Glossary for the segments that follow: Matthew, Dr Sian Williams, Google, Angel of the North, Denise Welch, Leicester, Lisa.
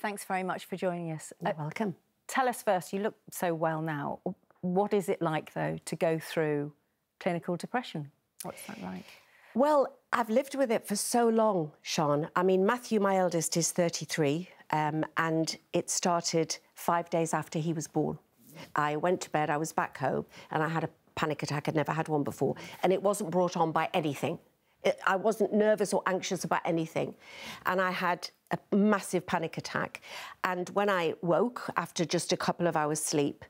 Thanks very much for joining us. You're welcome. Tell us first, you look so well now. What is it like, though, to go through clinical depression? What's that like? Well, I've lived with it for so long, Sian. I mean, Matthew, my eldest, is 33, and it started 5 days after he was born. I went to bed, I was back home, and I had a panic attack. I'd never had one before, and it wasn't brought on by anything. I wasn't nervous or anxious about anything, and I had a massive panic attack. And when I woke, after just a couple of hours sleep,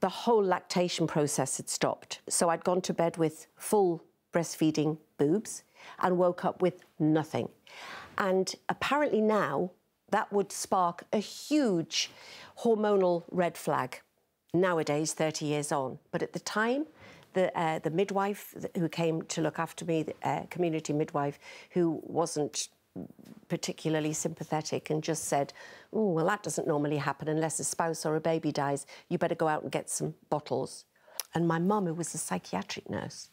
the whole lactation process had stopped. So I'd gone to bed with full breastfeeding boobs and woke up with nothing. And apparently now that would spark a huge hormonal red flag, nowadays, 30 years on. But at the time, the midwife who came to look after me, the community midwife, who wasn't particularly sympathetic and just said, oh, well, that doesn't normally happen unless a spouse or a baby dies. You better go out and get some bottles. And my mum, who was a psychiatric nurse,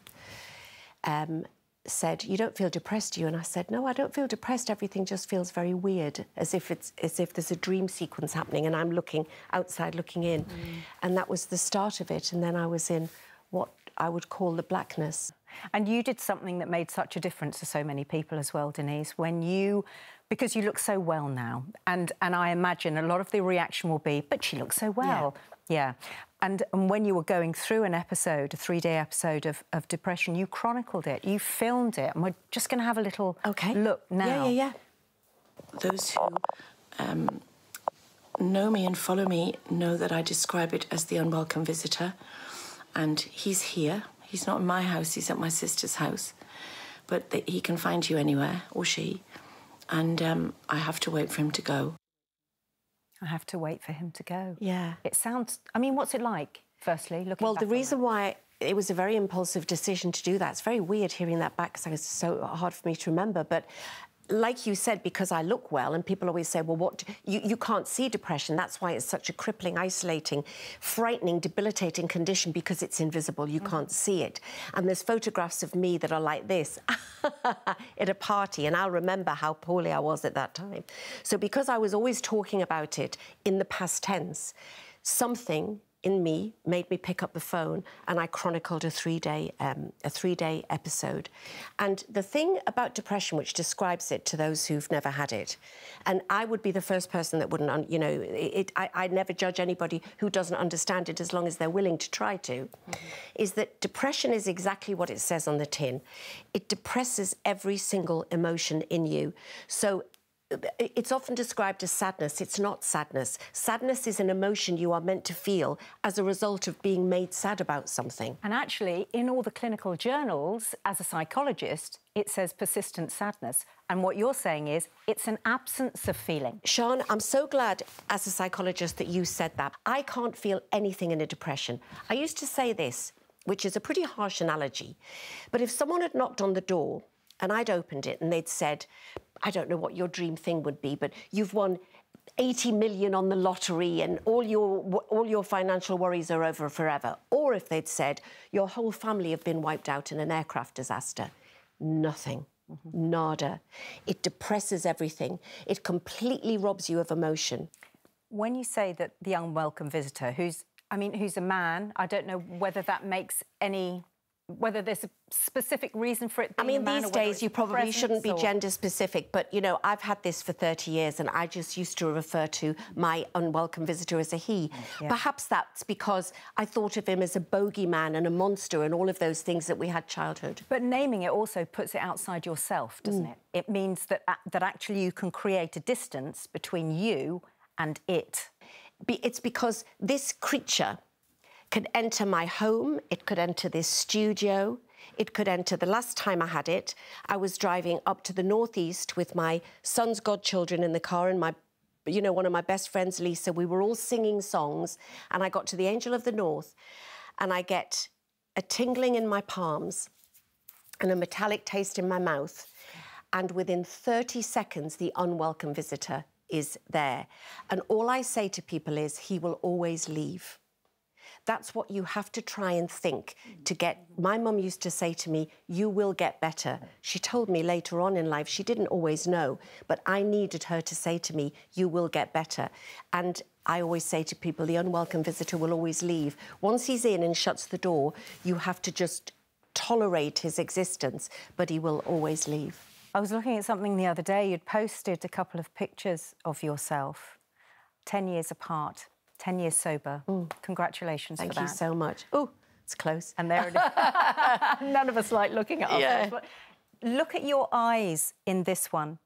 said, you don't feel depressed, do you? And I said, no, I don't feel depressed. Everything just feels very weird, as if there's a dream sequence happening and I'm looking outside, looking in. Mm. And that was the start of it. And then I was in what I would call the blackness. And you did something that made such a difference to so many people as well, Denise, when you, because you look so well now, and I imagine a lot of the reaction will be, but she looks so well. Yeah. And when you were going through an episode, a three-day episode of depression, you chronicled it, you filmed it, and we're just going to have a little look now. Yeah. Those who know me and follow me know that I describe it as the unwelcome visitor. And he's here. He's not in my house, he's at my sister's house. But he can find you anywhere, or she. And I have to wait for him to go. I have to wait for him to go. Yeah. It sounds... I mean, what's it like, firstly, looking back on that? Well, the reason why it was a very impulsive decision to do that, it's very weird hearing that back because it's so hard for me to remember, but... Like you said, because I look well, and people always say, well, what... You can't see depression. That's why it's such a crippling, isolating, frightening, debilitating condition, because it's invisible. You can't see it. And there's photographs of me that are like this at a party, and I'll remember how poorly I was at that time. So because I was always talking about it in the past tense, something in me made me pick up the phone, and I chronicled a three-day episode. And the thing about depression, which describes it to those who've never had it, and I would be the first person that wouldn't, you know, I never judge anybody who doesn't understand it as long as they're willing to try to, is that depression is exactly what it says on the tin. It depresses every single emotion in you. So it's often described as sadness. It's not sadness. Sadness is an emotion you are meant to feel as a result of being made sad about something. And actually, in all the clinical journals, as a psychologist, it says persistent sadness. And what you're saying is it's an absence of feeling. Sian, I'm so glad, as a psychologist, that you said that. I can't feel anything in a depression. I used to say this, which is a pretty harsh analogy, but if someone had knocked on the door and I'd opened it and they'd said, I don't know what your dream thing would be, but you've won 80 million on the lottery and all your financial worries are over forever. Or if they'd said, your whole family have been wiped out in an aircraft disaster. Nothing. Nada. It depresses everything. It completely robs you of emotion. When you say that the unwelcome visitor, who's a man, I don't know whether that makes any... whether there's a specific reason for it being a man. I mean, these days you probably shouldn't be gender-specific, but, you know, I've had this for 30 years and I just used to refer to my unwelcome visitor as a he. Yeah. Perhaps that's because I thought of him as a bogeyman and a monster and all of those things that we had childhood. But naming it also puts it outside yourself, doesn't it? It means that actually you can create a distance between you and it. It's because this creature... could enter my home, it could enter this studio, it could enter... The last time I had it, I was driving up to the northeast with my son's godchildren in the car and my, you know, one of my best friends, Lisa. We were all singing songs and I got to the Angel of the North and I get a tingling in my palms and a metallic taste in my mouth, and within 30 seconds, the unwelcome visitor is there. And all I say to people is, he will always leave. That's what you have to try and think to get. My mum used to say to me, you will get better. She told me later on in life, she didn't always know, but I needed her to say to me, you will get better. And I always say to people, the unwelcome visitor will always leave. Once he's in and shuts the door, you have to just tolerate his existence, but he will always leave. I was looking at something the other day. You'd posted a couple of pictures of yourself, 10 years apart, 10 years sober. Congratulations for that. Thank you so much. Oh, it's close. And there it is. None of us like looking at ourselves. Yeah. But look at your eyes in this one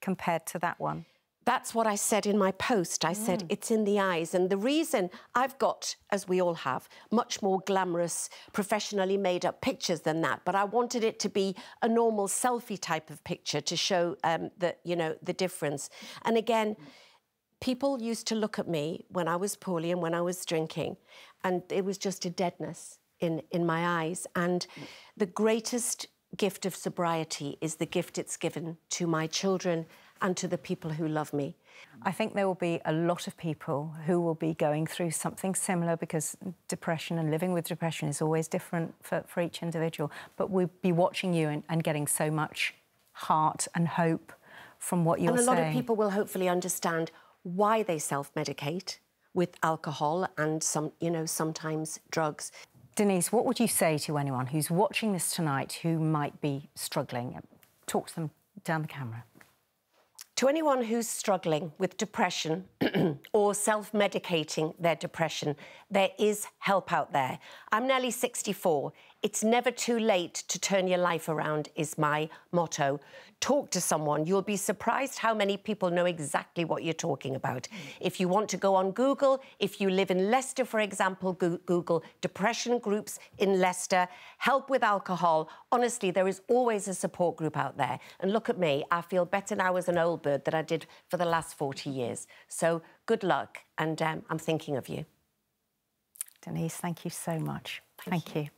compared to that one. That's what I said in my post. I said, it's in the eyes. And the reason I've got, as we all have, much more glamorous, professionally made-up pictures than that, but I wanted it to be a normal selfie type of picture to show, you know, the difference. And again, people used to look at me when I was poorly and when I was drinking, and it was just a deadness in my eyes. And the greatest gift of sobriety is the gift it's given to my children and to the people who love me. I think there will be a lot of people who will be going through something similar, because depression and living with depression is always different for each individual. But we'll be watching you and getting so much heart and hope from what you're saying. And a lot of people will hopefully understand why they self-medicate with alcohol and some, you know, sometimes drugs. Denise, what would you say to anyone who's watching this tonight who might be struggling? Talk to them down the camera. To anyone who's struggling with depression or self-medicating their depression, there is help out there. I'm nearly 64. It's never too late to turn your life around is my motto. Talk to someone. You'll be surprised how many people know exactly what you're talking about. If you want to go on Google, if you live in Leicester, for example, Google depression groups in Leicester, help with alcohol. Honestly, there is always a support group out there. And look at me, I feel better now as an old bird than I did for the last 40 years. So good luck, and I'm thinking of you. Denise, thank you so much. Thank you.